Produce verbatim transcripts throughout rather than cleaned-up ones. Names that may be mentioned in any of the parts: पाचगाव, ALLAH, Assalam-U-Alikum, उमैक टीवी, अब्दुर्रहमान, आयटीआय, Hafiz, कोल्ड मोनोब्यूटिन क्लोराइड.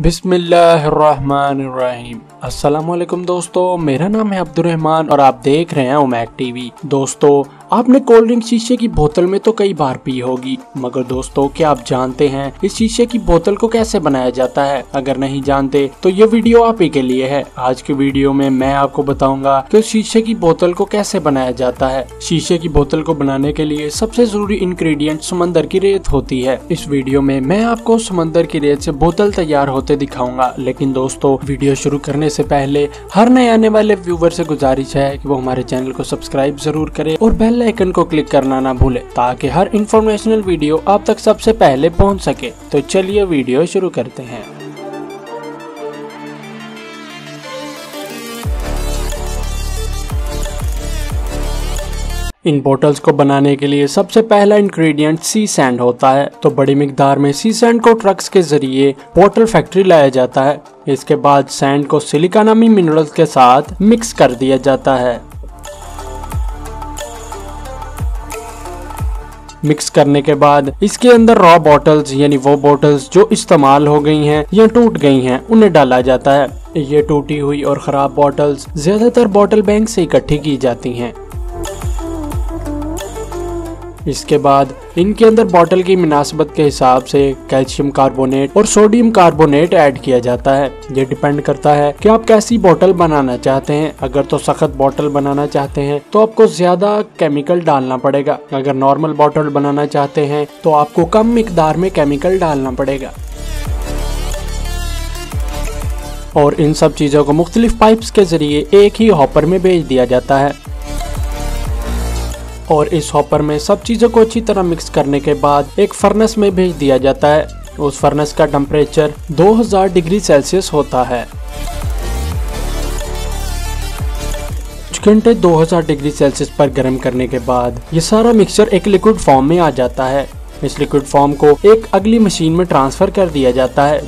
बिस्मिल्लाहिर्रहमानिर्रहीम। अस्सलामुअलैकुम दोस्तों, मेरा नाम है अब्दुर्रहमान और आप देख रहे हैं उमैक टीवी। दोस्तों, आपने कोल्ड ड्रिंक शीशे की बोतल में तो कई बार पी होगी, मगर दोस्तों क्या आप जानते हैं इस शीशे की बोतल को कैसे बनाया जाता है? अगर नहीं जानते तो ये वीडियो आप ही के लिए है। आज के वीडियो में मैं आपको बताऊंगा कि उस शीशे की बोतल को कैसे बनाया जाता है। शीशे की बोतल को बनाने के लिए सबसे जरूरी इंग्रेडिएंट समंदर की रेत होती है। इस वीडियो में मैं आपको समंदर की रेत से बोतल तैयार होते दिखाऊंगा। लेकिन दोस्तों, वीडियो शुरू करने से पहले हर नए आने वाले व्यूवर से गुजारिश है कि वो हमारे चैनल को सब्सक्राइब जरूर करे और बेल आइकन को क्लिक करना ना भूले, ताकि हर इंफॉर्मेशनल वीडियो आप तक सबसे पहले पहुंच सके। तो चलिए वीडियो शुरू करते हैं। इन बोटल्स को बनाने के लिए सबसे पहला इंग्रेडिएंट सी सैंड होता है। तो बड़ी मिकदार में सी सैंड को ट्रक्स के जरिए बोतल फैक्ट्री लाया जाता है। इसके बाद सैंड को सिलिकानामी मिनरल्स के साथ मिक्स कर दिया जाता है। मिक्स करने के बाद इसके अंदर रॉ बॉटल्स यानी वो बॉटल्स जो इस्तेमाल हो गई हैं या टूट गई हैं उन्हें डाला जाता है। ये टूटी हुई और खराब बॉटल्स ज्यादातर बॉटल बैंक से इकट्ठी की जाती हैं। इसके बाद इनके अंदर बॉटल की मुनासिबत के हिसाब से कैल्शियम कार्बोनेट और सोडियम कार्बोनेट ऐड किया जाता है। ये डिपेंड करता है कि आप कैसी बोतल बनाना चाहते हैं। अगर तो सख्त बोतल बनाना चाहते हैं तो आपको ज्यादा केमिकल डालना पड़ेगा। अगर नॉर्मल बोतल बनाना चाहते हैं तो आपको कम मिकदार में केमिकल डालना पड़ेगा। और इन सब चीजों को मुख्तलिफ पाइप्स के जरिए एक ही हॉपर में भेज दिया जाता है। और इस हॉपर में सब चीज़ों को अच्छी तरह मिक्स करने के बाद एक फर्नेस में भेज दिया जाता है। उस फर्नेस का टेम्परेचर दो हज़ार डिग्री सेल्सियस होता है। कुछ घंटे दो हज़ार डिग्री सेल्सियस पर गर्म करने के बाद ये सारा मिक्सचर एक लिक्विड फॉर्म में आ जाता है। इस लिक्विड फॉर्म को एक अगली मशीन में ट्रांसफर कर दिया जाता है।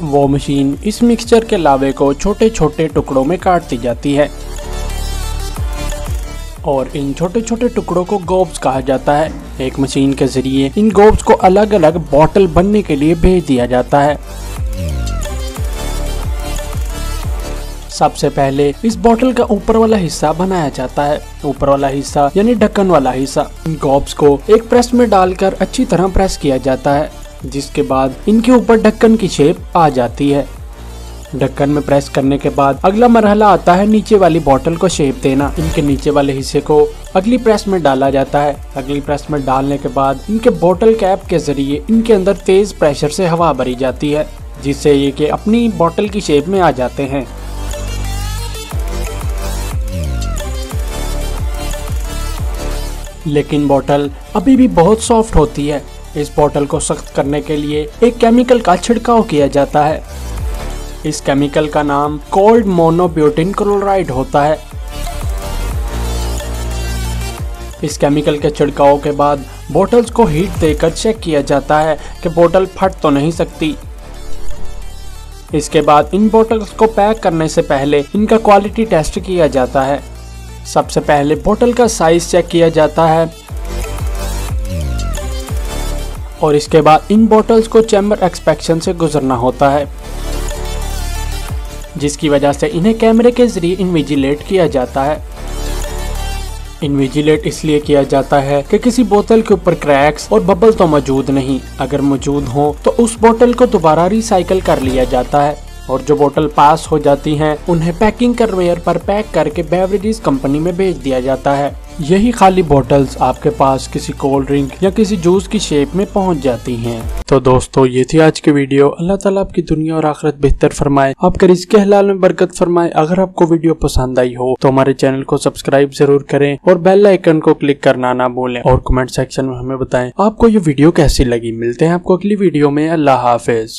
वो मशीन इस मिक्सचर के लावे को छोटे छोटे टुकड़ों में काटती जाती है और इन छोटे छोटे टुकड़ों को गोब्स कहा जाता है। एक मशीन के जरिए इन गोब्स को अलग अलग बॉटल बनने के लिए भेज दिया जाता है। सबसे पहले इस बोतल का ऊपर वाला हिस्सा बनाया जाता है। ऊपर वाला हिस्सा यानी ढक्कन वाला हिस्सा। इन गोब्स को एक प्रेस में डालकर अच्छी तरह प्रेस किया जाता है, जिसके बाद इनके ऊपर ढक्कन की शेप आ जाती है। ढक्कन में प्रेस करने के बाद अगला मरहला आता है नीचे वाली बोतल को शेप देना। इनके नीचे वाले हिस्से को अगली प्रेस में डाला जाता है। अगली प्रेस में डालने के बाद इनके बोतल कैप के जरिए इनके अंदर तेज प्रेशर से हवा भरी जाती है, जिससे ये कि अपनी बोतल की शेप में आ जाते हैं। लेकिन बोतल अभी भी बहुत सॉफ्ट होती है। इस बोतल को सख्त करने के लिए एक केमिकल का छिड़काव किया जाता है। इस केमिकल का नाम कोल्ड मोनोब्यूटिन क्लोराइड होता है। इस केमिकल के छिड़काव के बाद बोतल्स को हीट देकर चेक किया जाता है कि बोतल फट तो नहीं सकती। इसके बाद इन बोतल्स को पैक करने से पहले इनका क्वालिटी टेस्ट किया जाता है। सबसे पहले बोतल का साइज चेक किया जाता है और इसके बाद इन बॉटल्स को चैम्बर एक्सपेक्शन से गुजरना होता है, जिसकी वजह से इन्हें कैमरे के जरिए इन्विजिलेट किया जाता है। इन्विजिलेट इसलिए किया जाता है कि किसी बोतल के ऊपर क्रैक्स और बबल तो मौजूद नहीं, अगर मौजूद हो तो उस बोतल को दोबारा रिसाइकल कर लिया जाता है। और जो बोतल पास हो जाती हैं उन्हें पैकिंग कन्वेयर पर पैक करके बेवरेजेस कंपनी में भेज दिया जाता है। यही खाली बॉटल्स आपके पास किसी कोल्ड ड्रिंक या किसी जूस की शेप में पहुंच जाती हैं। तो दोस्तों, ये थी आज की वीडियो। अल्लाह ताला आपकी दुनिया और आखिरत बेहतर फरमाए, आपके रिज़्क़े हलाल में बरकत फरमाए। अगर आपको वीडियो पसंद आई हो तो हमारे चैनल को सब्सक्राइब जरूर करें और बेल आइकन को क्लिक करना ना भूलें। और कमेंट सेक्शन में हमें बताएं आपको ये वीडियो कैसी लगी। मिलते हैं आपको अगली वीडियो में। अल्लाह हाफिज।